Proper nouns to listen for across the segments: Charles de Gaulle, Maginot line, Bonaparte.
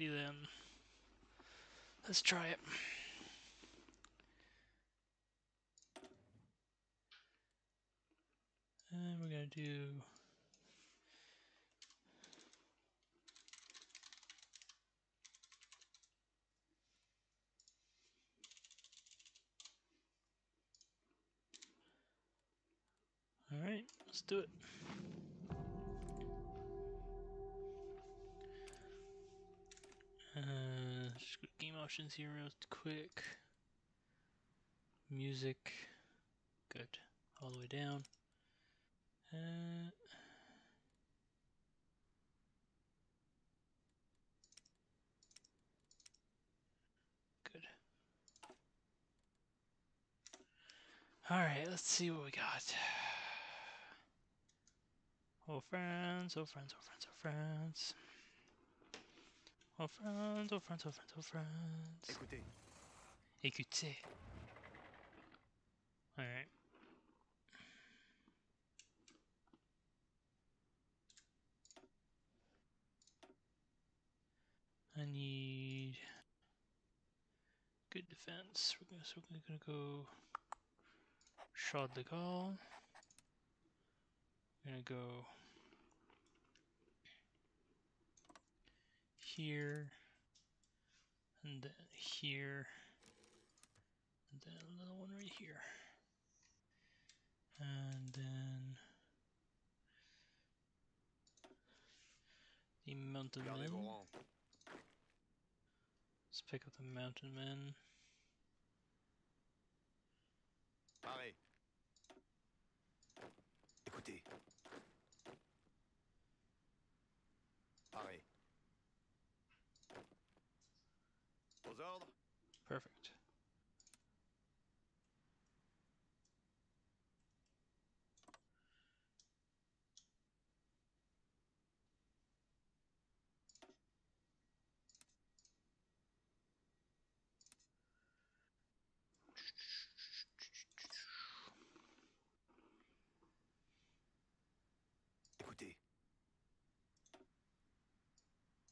Alrighty then. Let's try it. And we're gonna do alright, let's do it. Just game options here real quick. Music, good, all the way down. Good. All right, let's see what we got. Oh friends, oh friends, oh friends, oh friends. Oh friends, oh friends, oh friends, oh friends. Écoutez. Écoutez. All right. I need good defense. We're gonna go Charles de Gaulle. We're gonna go here and then here and then another one right here and then the mountain men. Let's pick up the mountain men. Parlez. Écoutez. Parlez. Aux ordres. Perfect.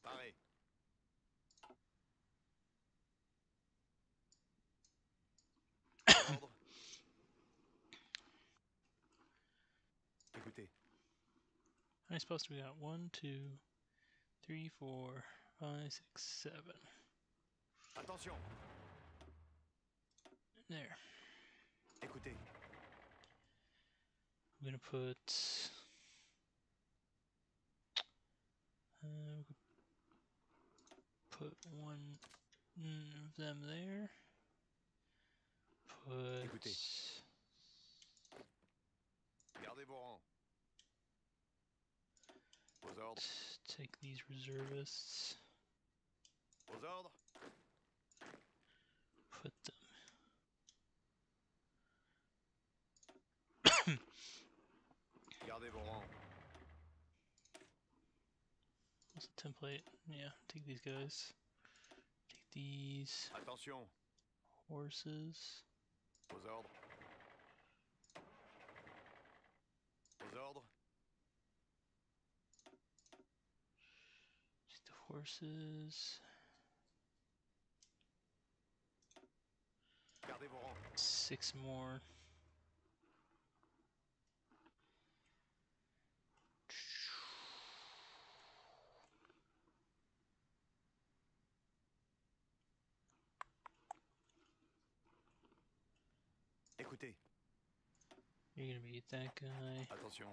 Pareil. Écoutez. I suppose we got 1, 2, 3, 4, 5, 6, 7. Attention. There. Écoutez. I'm gonna put. Put one of them there. Put. Écoutez. Gardez vos rangs. Aux ordres. Take these reservists. Aux ordres. Put them. Gardez vos rangs. What's the template? Yeah, take these guys. Take these. Attention. Horses. Aux ordres. Aux ordres. Take the horses. Gardez vos rangs. 6 more. Écoutez. You're gonna be that guy. Attention.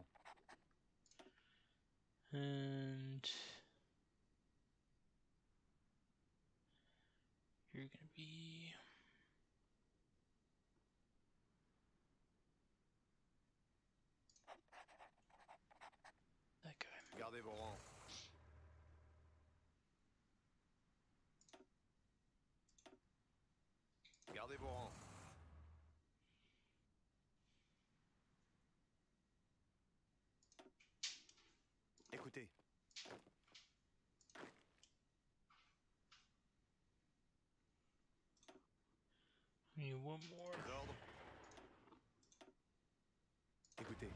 And you're gonna be that guy. Gardez vos rangs. Gardez vos rangs. Écoutez. We need one more. Écoutez.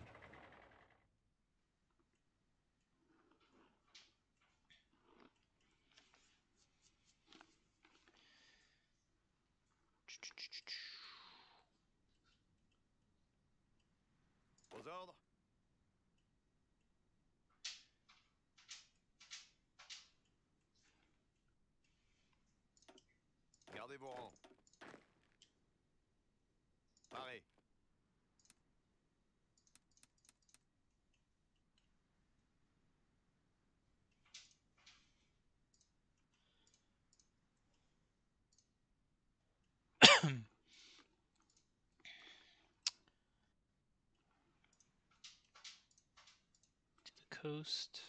des bourrons. Paré. Coast.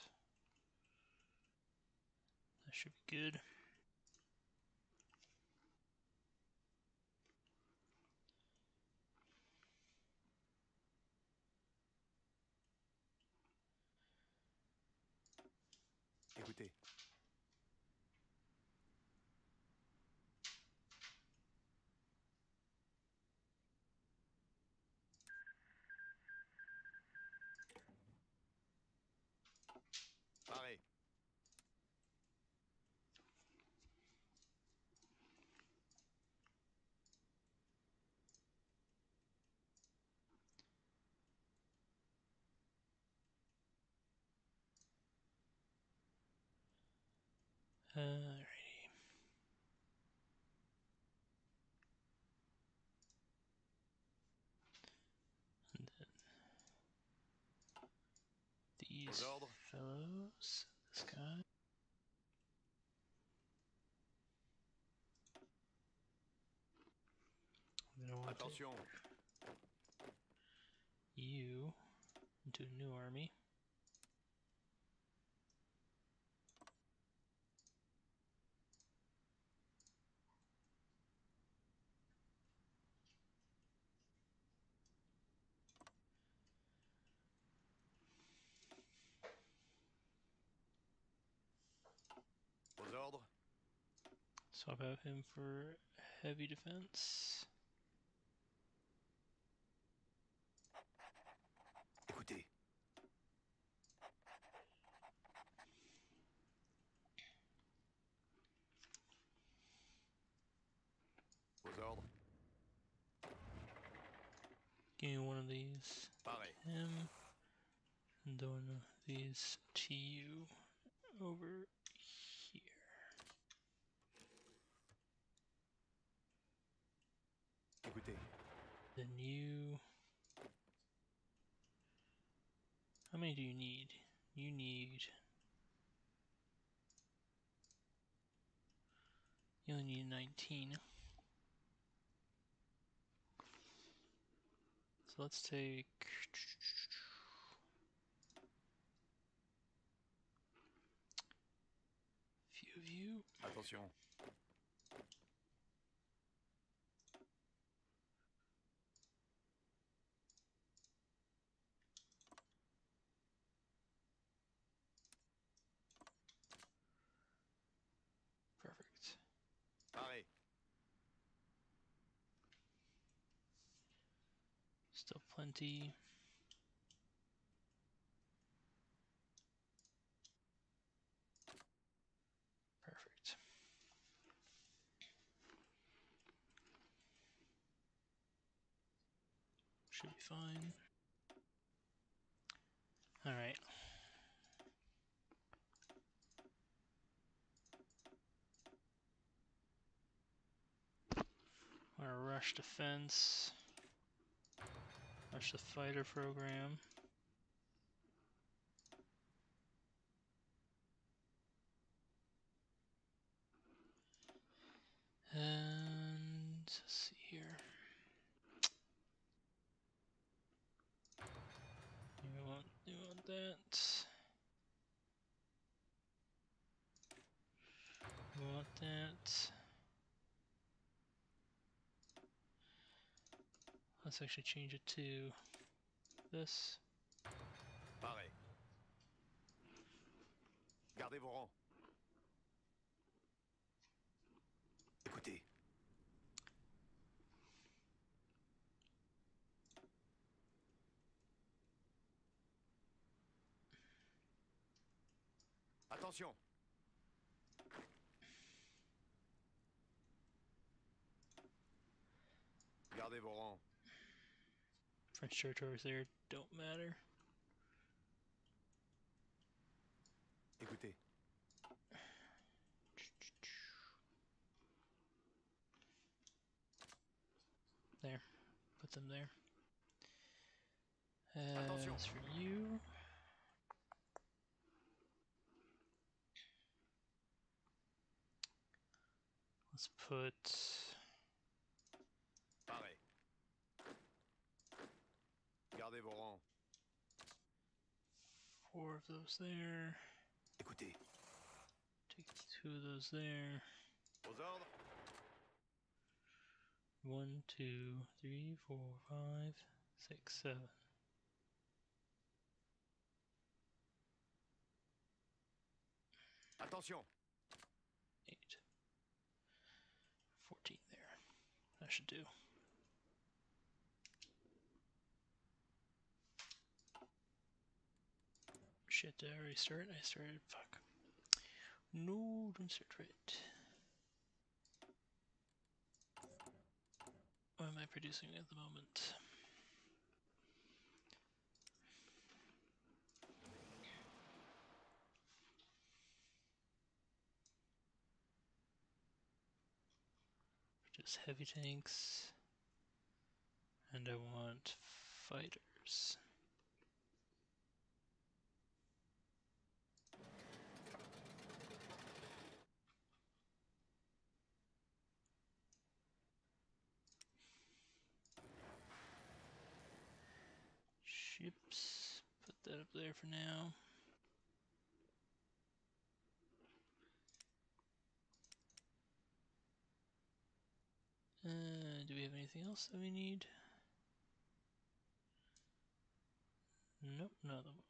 That should be good. Écoutez. Alrighty. And then these fellows, this guy. I'm gonna want you into a new army. Swap out him for heavy defense. Écoutez. Aux ordres. Give me one of these to him, and one of these to you over here. Then you... How many do you need? You need... You only need 19. So let's take... a few of you. Attention. Still plenty. Perfect. Should be fine. All right. I'm gonna rush defense. Rush the fighter program. And let's see here. We want that. We want that. Let's actually change it to this. Pareil. Gardez vos rangs. Écoutez. Attention. Gardez vos rangs. French territories there don't matter. Écoutez. put them there. That's for you. Let's put... Pareil. Gardez vos rangs. 4 of those there. Écoutez. Take 2 of those there. Aux ordres. 1, 2, 3, 4, 5, 6, 7. Attention. 8. 14 there. That should do. Shit, did I already start? I started, fuck. No, don't start right. What am I producing at the moment? Just heavy tanks, and I want fighters. Ships, put that up there for now. Do we have anything else that we need? Nope, not that we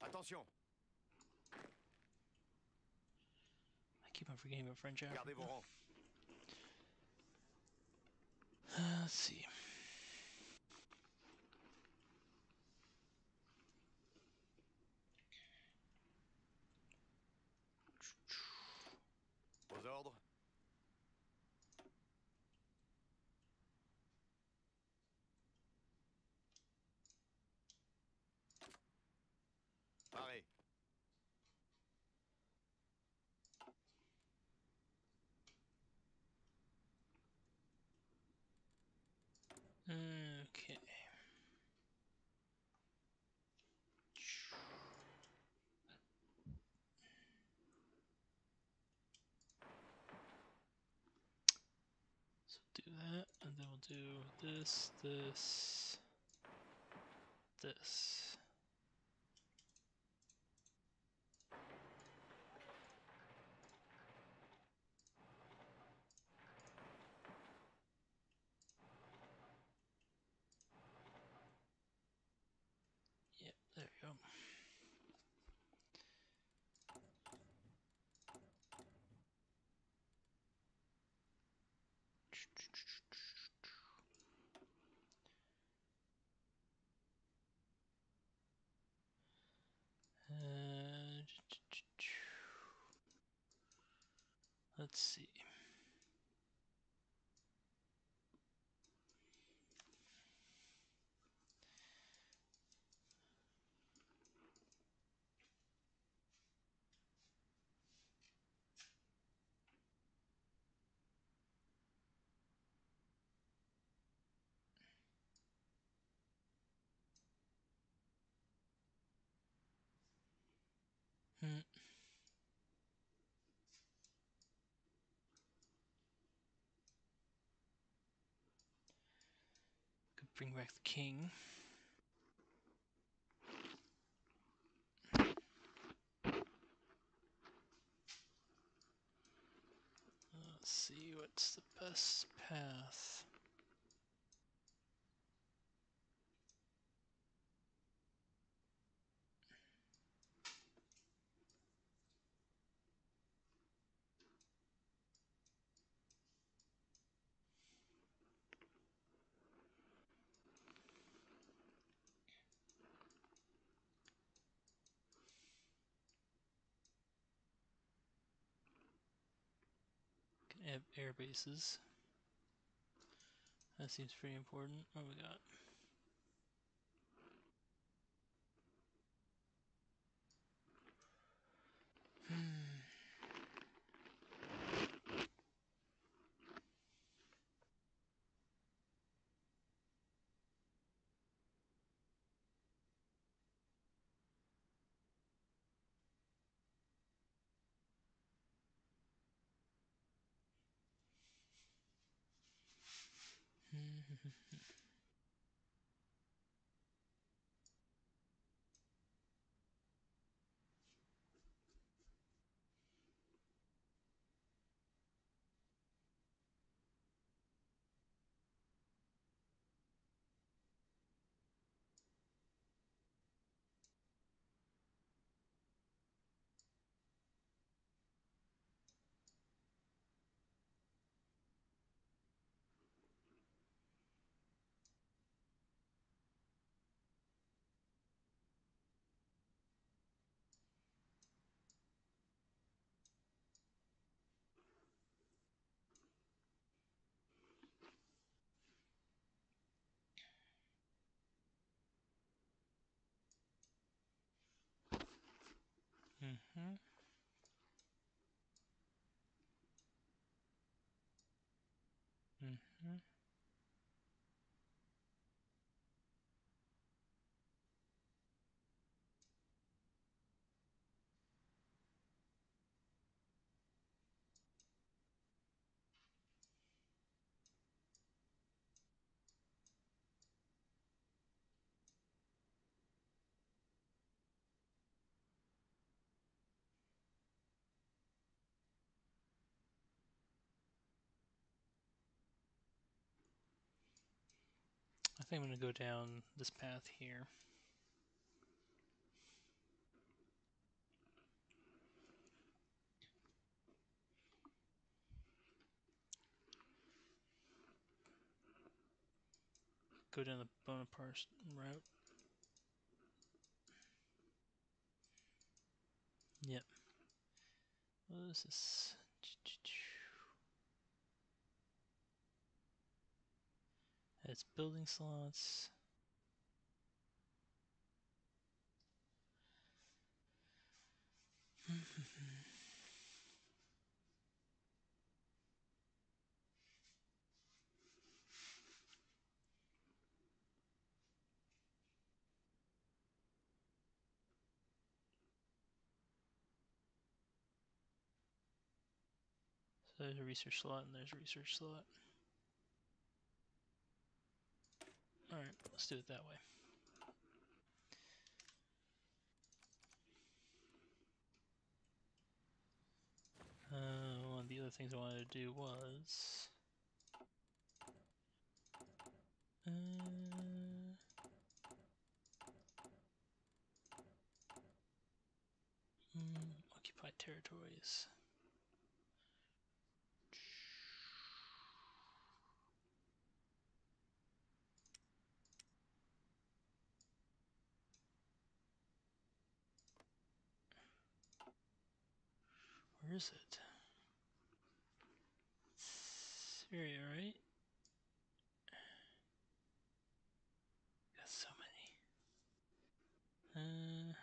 want. Attention! I keep on forgetting about French Africa. Let's see. Pareil. Okay. So do that, and then we'll do this, this, this. Let's see. Bring back the king. Let's see what's the best path. Have air bases. That seems pretty important. What have we got? Mm-hmm. Mm-hmm. I think I'm going to go down this path here. Go down the Bonaparte route. Yep. What is this? It's building slots. So there's a research slot and there's a research slot. Alright, let's do it that way. One of the other things I wanted to do was... occupied territories. Where is it? Syria, right? Got so many.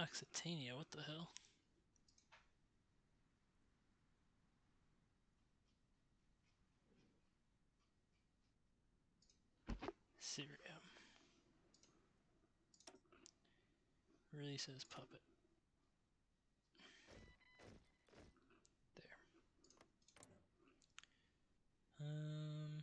Occitania, what the hell? Syria. Really says puppet. There.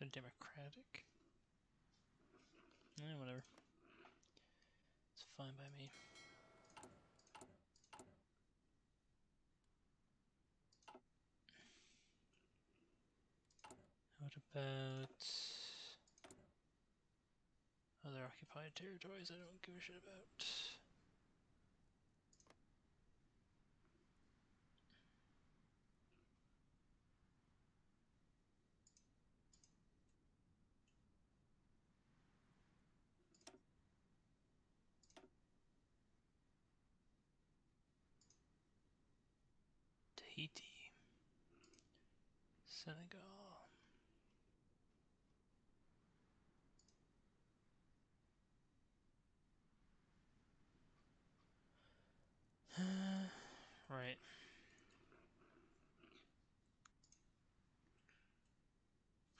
The Democratic. Whatever. Fine by me. What about other occupied territories? I don't give a shit about. Haiti, Senegal,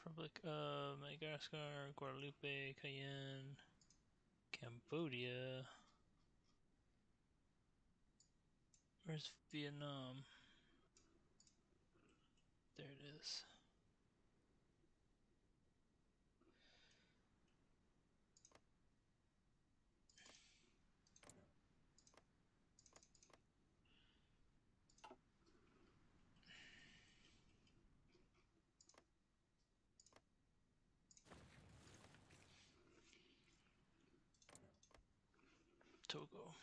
Republic of Madagascar, Guadalupe, Cayenne, Cambodia. Where's Vietnam? There it is. Togo.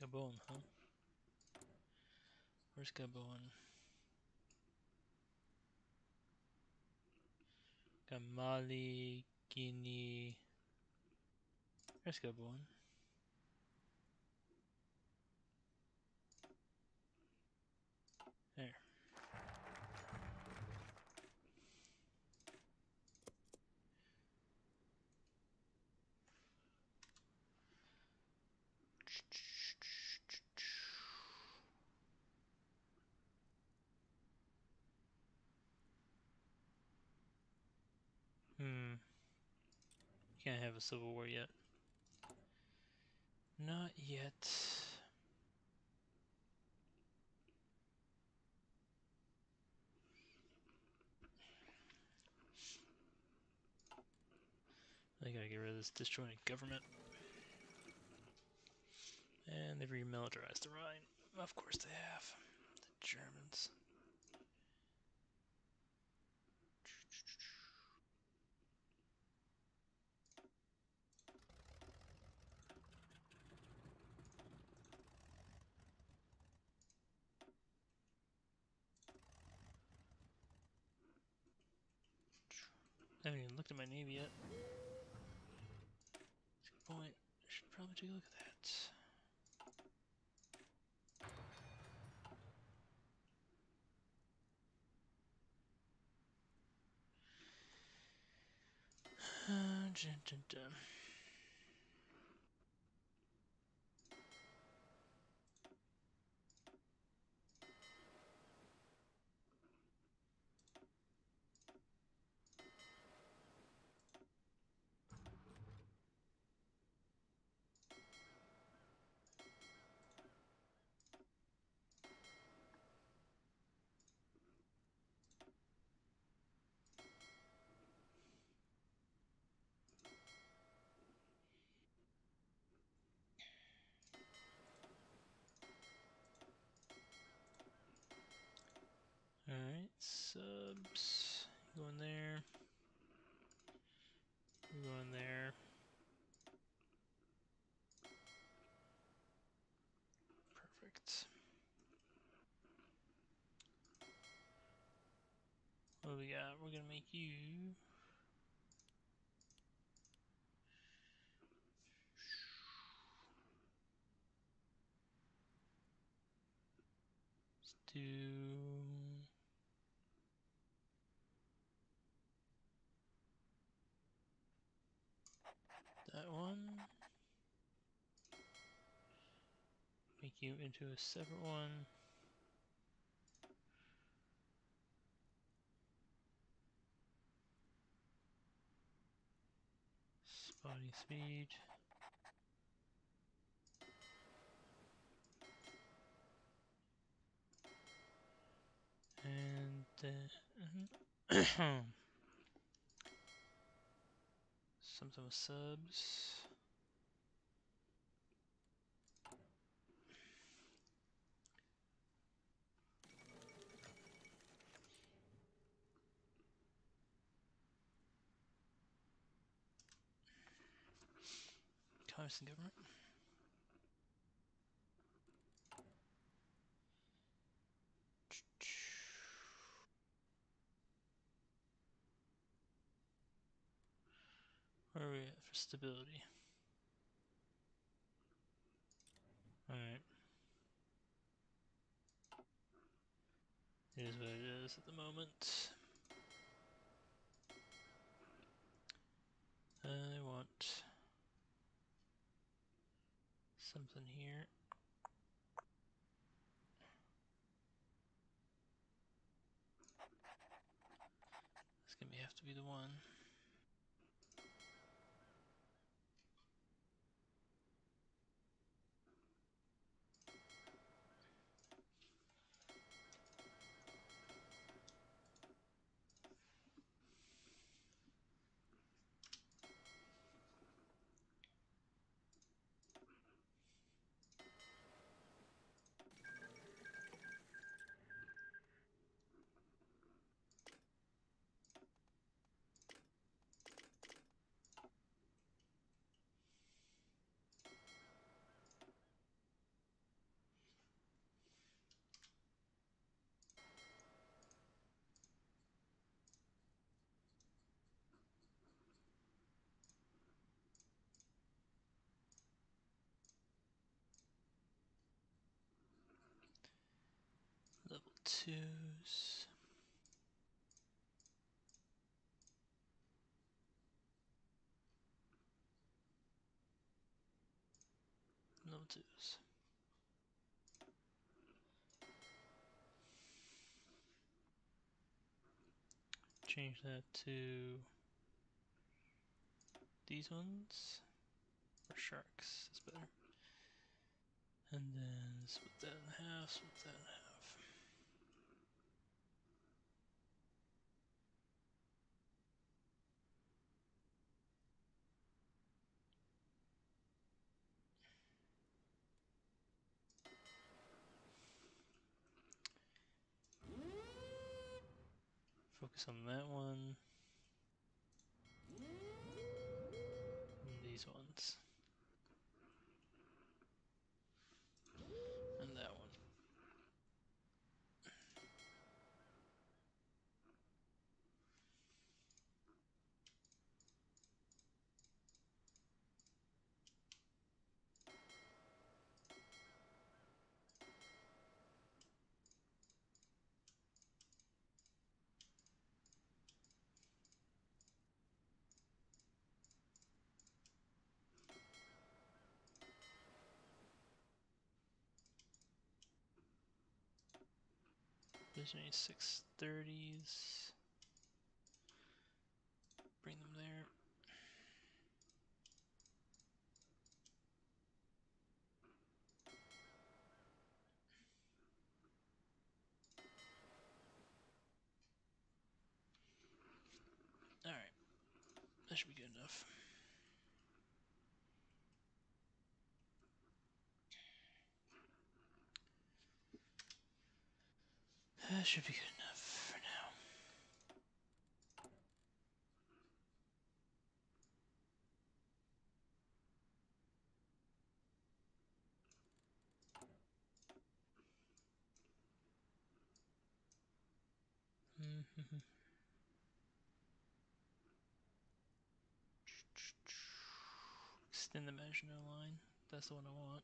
Gabon, huh? Where's Gabon? Got Mali, Guinea. Where's Gabon? There. Can't have a civil war yet. Not yet. I gotta get rid of this disjointed government. And they've remilitarized the Rhine. Of course they have. The Germans. I haven't even looked at my navy yet. That's a good point. I should probably take a look at that. Alright, subs. Go in there. Go in there. Perfect. What do we got? We're gonna make you. Let's do. That one. Make you into a separate one. Spotty speed. And something with subs. Constant government. Where are we at for stability? Alright. Here's what it is at the moment. something here. It's gonna have to be the one. Level 2s. Level 2s. Change that to these ones. Or sharks is better. And then split that in half, split that in half. Focus on that one and these ones and that one. Visionary 630s, bring them there. Alright, that should be good enough. That should be good enough for now. Extend the Maginot line. That's the one I want.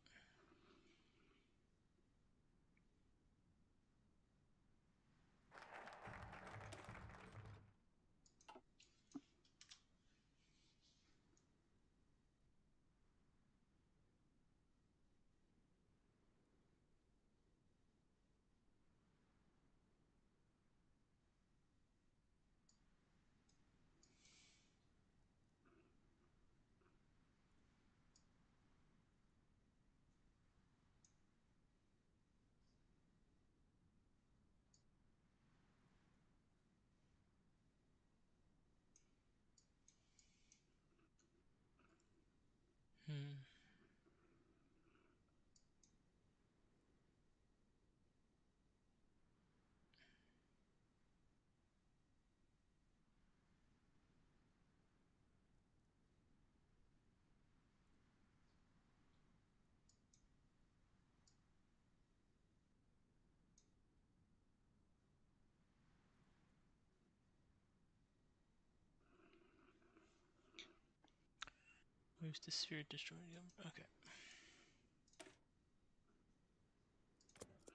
Moves to sphere destroying them. Okay.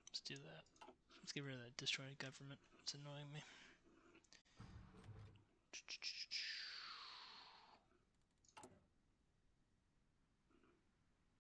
Let's do that. Let's get rid of that destroyed government. It's annoying me.